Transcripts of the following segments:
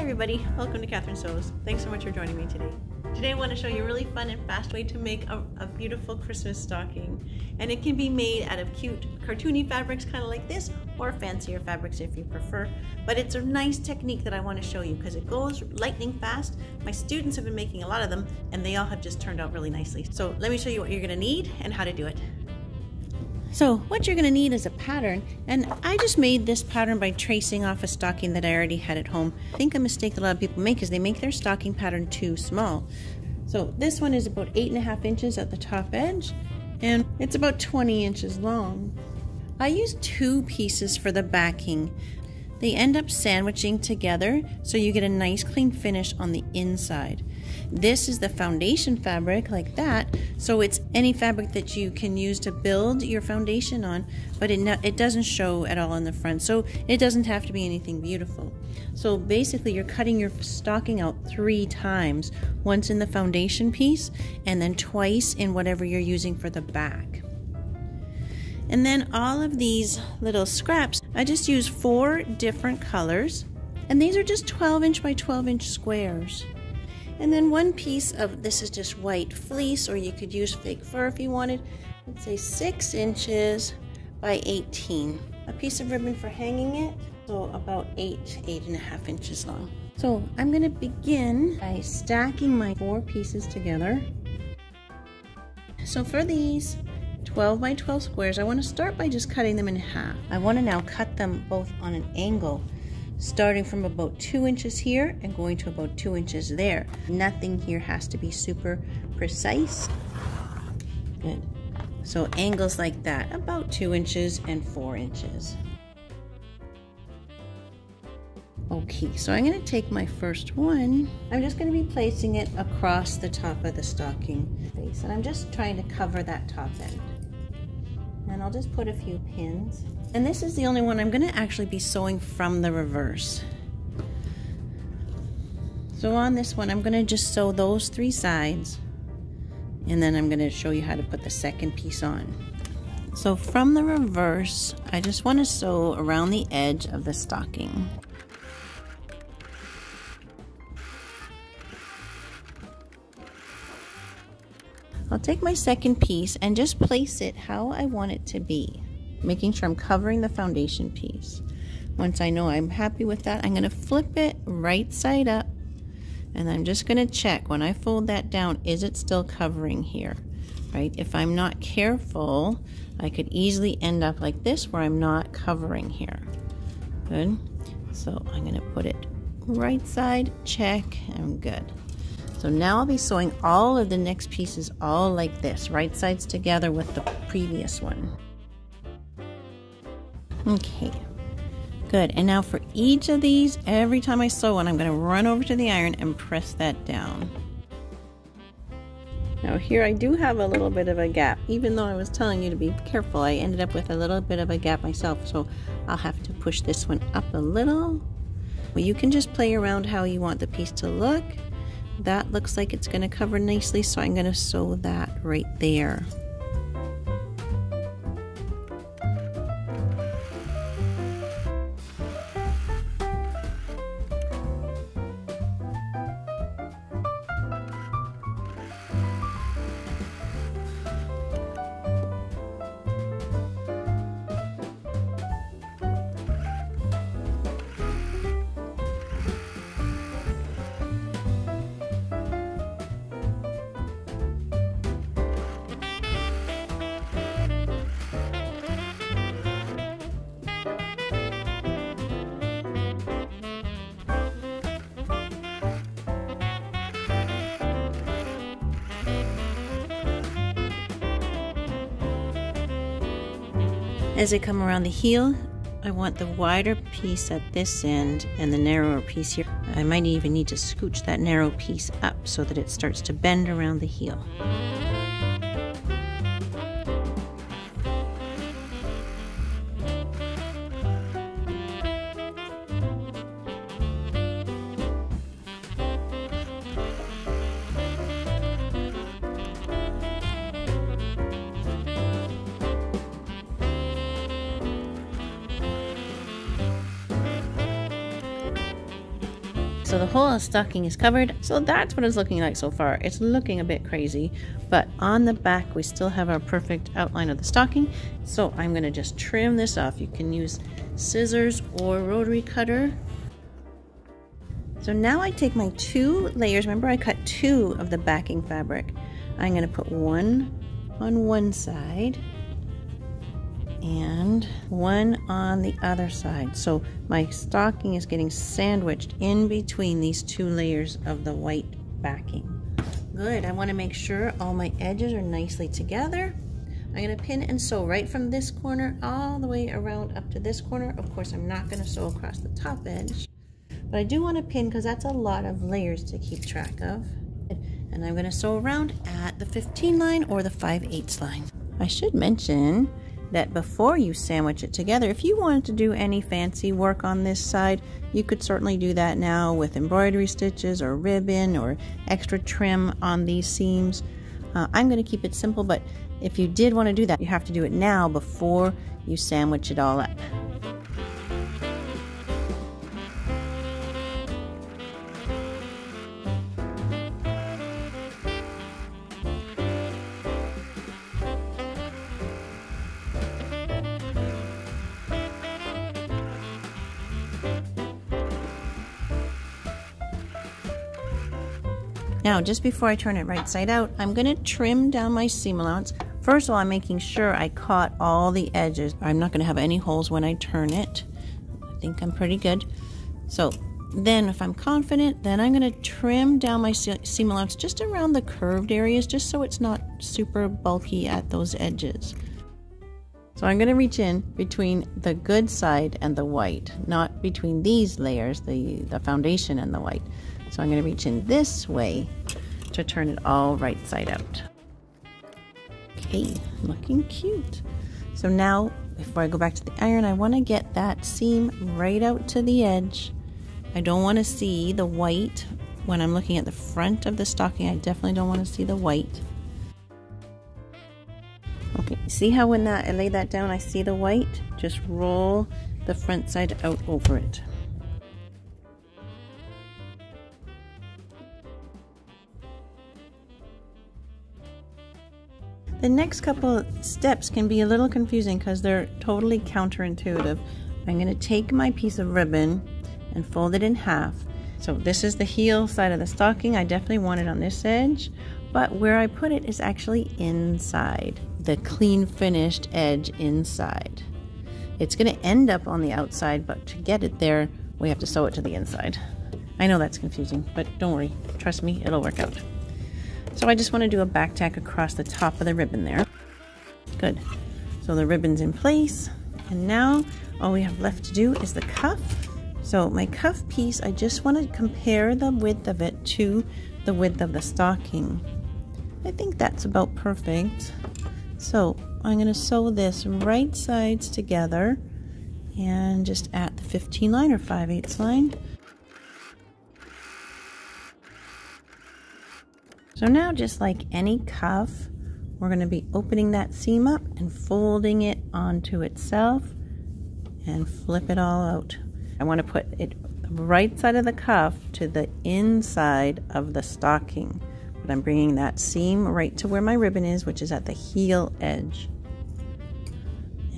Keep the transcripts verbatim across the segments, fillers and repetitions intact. Hi everybody, welcome to Catherine Sews. Thanks so much for joining me today. Today I want to show you a really fun and fast way to make a, a beautiful Christmas stocking. And it can be made out of cute cartoony fabrics kind of like this, or fancier fabrics if you prefer. But it's a nice technique that I want to show you because it goes lightning fast. My students have been making a lot of them and they all have just turned out really nicely. So let me show you what you're going to need and how to do it. So what you're going to need is a pattern, and I just made this pattern by tracing off a stocking that I already had at home. I think a mistake a lot of people make is they make their stocking pattern too small. So this one is about eight and a half inches at the top edge, and it's about twenty inches long. I used two pieces for the backing. They end up sandwiching together so you get a nice clean finish on the inside. This is the foundation fabric like that, so it's any fabric that you can use to build your foundation on, but it, no, it doesn't show at all on the front, so it doesn't have to be anything beautiful. So basically you're cutting your stocking out three times, once in the foundation piece and then twice in whatever you're using for the back. And then all of these little scraps, I just use four different colors, and these are just twelve inch by twelve inch squares. And then one piece of this is just white fleece, or you could use fake fur if you wanted. Let's say six inches by eighteen. A piece of ribbon for hanging it, so about eight, eight and a half inches long. So I'm gonna begin by stacking my four pieces together. So for these twelve by twelve squares, I wanna start by just cutting them in half. I wanna now cut them both on an angle, starting from about two inches here and going to about two inches there. Nothing here has to be super precise. Good. So angles like that, about two inches and four inches. Okay, so I'm gonna take my first one. I'm just gonna be placing it across the top of the stocking face, and I'm just trying to cover that top end. And I'll just put a few pins. And this is the only one I'm gonna actually be sewing from the reverse. So on this one, I'm gonna just sew those three sides, and then I'm gonna show you how to put the second piece on. So from the reverse, I just wanna sew around the edge of the stocking. I'll take my second piece and just place it how I want it to be, making sure I'm covering the foundation piece. Once I know I'm happy with that, I'm gonna flip it right side up, and I'm just gonna check when I fold that down, is it still covering here, right? If I'm not careful, I could easily end up like this where I'm not covering here. Good, so I'm gonna put it right side, check, I'm good. So now I'll be sewing all of the next pieces all like this, right sides together with the previous one. Okay, good. And now for each of these, every time I sew one, I'm gonna run over to the iron and press that down. Now here I do have a little bit of a gap. Even though I was telling you to be careful, I ended up with a little bit of a gap myself, so I'll have to push this one up a little. Well, you can just play around how you want the piece to look. That looks like it's going to cover nicely, so I'm going to sew that right there. As I come around the heel, I want the wider piece at this end and the narrower piece here. I might even need to scooch that narrow piece up so that it starts to bend around the heel. So the whole stocking is covered. So that's what it's looking like so far. It's looking a bit crazy, but on the back we still have our perfect outline of the stocking. So I'm going to just trim this off. You can use scissors or rotary cutter. So now I take my two layers. Remember, I cut two of the backing fabric. I'm going to put one on one side and one on the other side. So my stocking is getting sandwiched in between these two layers of the white backing. Good, I want to make sure all my edges are nicely together. I'm going to pin and sew right from this corner all the way around up to this corner. Of course, I'm not going to sew across the top edge, but I do want to pin because that's a lot of layers to keep track of. And I'm going to sew around at the fifteen line or the five eighths line. I should mention that before you sandwich it together, if you wanted to do any fancy work on this side, you could certainly do that now with embroidery stitches or ribbon or extra trim on these seams. Uh, I'm going to keep it simple, but if you did want to do that, you have to do it now before you sandwich it all up. Now, just before I turn it right side out, I'm going to trim down my seam allowance. First of all, I'm making sure I caught all the edges. I'm not going to have any holes when I turn it. I think I'm pretty good. So then if I'm confident, then I'm going to trim down my seam allowance just around the curved areas, just so it's not super bulky at those edges. So I'm going to reach in between the good side and the white, not between these layers, the, the foundation and the white. So I'm going to reach in this way to turn it all right side out. Okay, looking cute. So now, before I go back to the iron, I want to get that seam right out to the edge. I don't want to see the white when I'm looking at the front of the stocking. I definitely don't want to see the white. Okay, see how when that, I lay that down, I see the white? Just roll the front side out over it. The next couple steps can be a little confusing because they're totally counterintuitive. I'm going to take my piece of ribbon and fold it in half. So this is the heel side of the stocking. I definitely want it on this edge, but where I put it is actually inside, the clean finished edge inside. It's going to end up on the outside, but to get it there, we have to sew it to the inside. I know that's confusing, but don't worry. Trust me, it'll work out. So I just want to do a back tack across the top of the ribbon there. Good. So the ribbon's in place, and now all we have left to do is the cuff. So my cuff piece, I just want to compare the width of it to the width of the stocking. I think that's about perfect. So I'm going to sew this right sides together and just at the fifteen line or five eighths line. So now, just like any cuff, we're going to be opening that seam up and folding it onto itself and flip it all out. I want to put it right side of the cuff to the inside of the stocking, but I'm bringing that seam right to where my ribbon is, which is at the heel edge,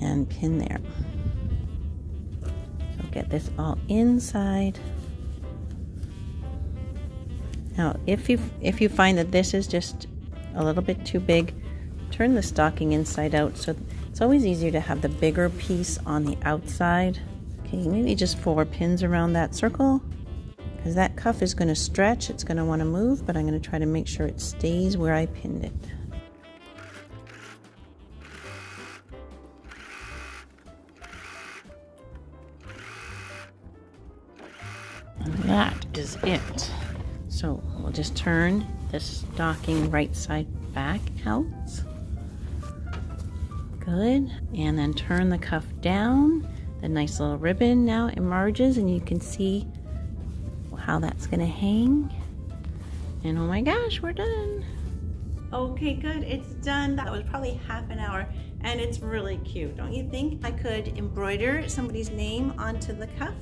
and pin there. So get this all inside. Now, if you if you find that this is just a little bit too big, turn the stocking inside out. So it's always easier to have the bigger piece on the outside. Okay, maybe just four pins around that circle, because that cuff is going to stretch. It's going to want to move, but I'm going to try to make sure it stays where I pinned it. And that is it. So we'll just turn this stocking right side back out. Good. And then turn the cuff down. The nice little ribbon now emerges, and you can see how that's going to hang. And oh my gosh, we're done. Okay, good. It's done. That was probably half an hour, and it's really cute, don't you think? I could embroider somebody's name onto the cuff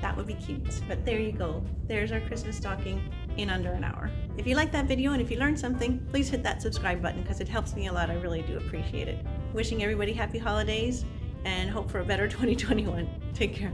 that would be cute. But there you go. There's our Christmas stocking in under an hour. If you liked that video and if you learned something, please hit that subscribe button because it helps me a lot. I really do appreciate it. Wishing everybody happy holidays and hope for a better twenty twenty-one. Take care.